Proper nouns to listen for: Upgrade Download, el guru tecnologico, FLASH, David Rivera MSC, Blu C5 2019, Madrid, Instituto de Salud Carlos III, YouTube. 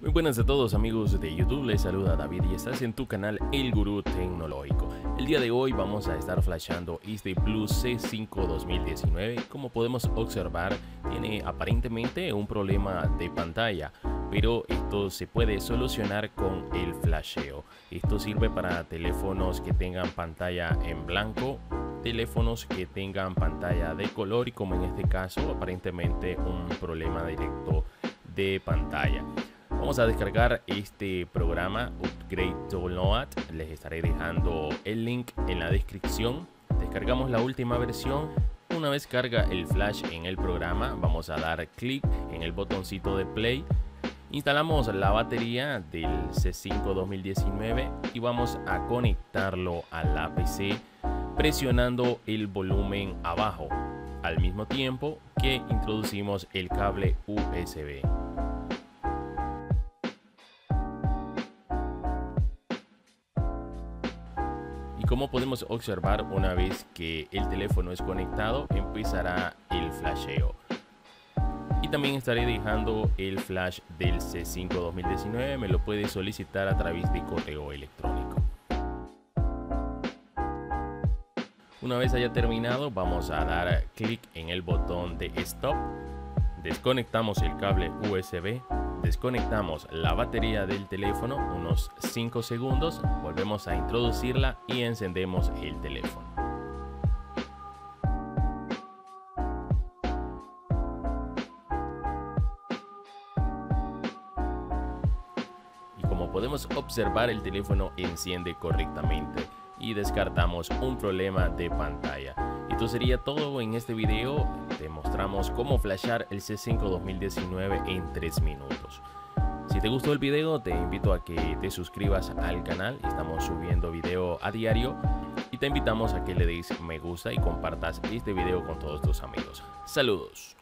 Muy buenas a todos amigos de YouTube, les saluda David y estás en tu canal El Gurú Tecnológico. El día de hoy vamos a estar flashando este Blu C5 2019. Como podemos observar, tiene aparentemente un problema de pantalla, pero esto se puede solucionar con el flasheo. Esto sirve para teléfonos que tengan pantalla en blanco, teléfonos que tengan pantalla de color y, como en este caso, aparentemente un problema directo de pantalla. Vamos a descargar este programa Upgrade Download, les estaré dejando el link en la descripción. Descargamos la última versión. Una vez carga el flash en el programa, vamos a dar clic en el botoncito de play. Instalamos la batería del C5 2019 y vamos a conectarlo a la PC presionando el volumen abajo, al mismo tiempo que introducimos el cable USB. Como podemos observar, una vez que el teléfono es conectado, empezará el flasheo. Y también estaré dejando el flash del C5 2019, me lo puede solicitar a través de correo electrónico. Una vez haya terminado, vamos a dar clic en el botón de Stop. Desconectamos el cable USB, desconectamos la batería del teléfono unos 5 segundos, volvemos a introducirla y encendemos el teléfono. Y como podemos observar, el teléfono enciende correctamente y descartamos un problema de pantalla. Esto sería todo en este video. Te mostramos cómo flashar el C5 2019 en 3 minutos. Si te gustó el video, te invito a que te suscribas al canal. Estamos subiendo video a diario y te invitamos a que le des me gusta y compartas este video con todos tus amigos. Saludos.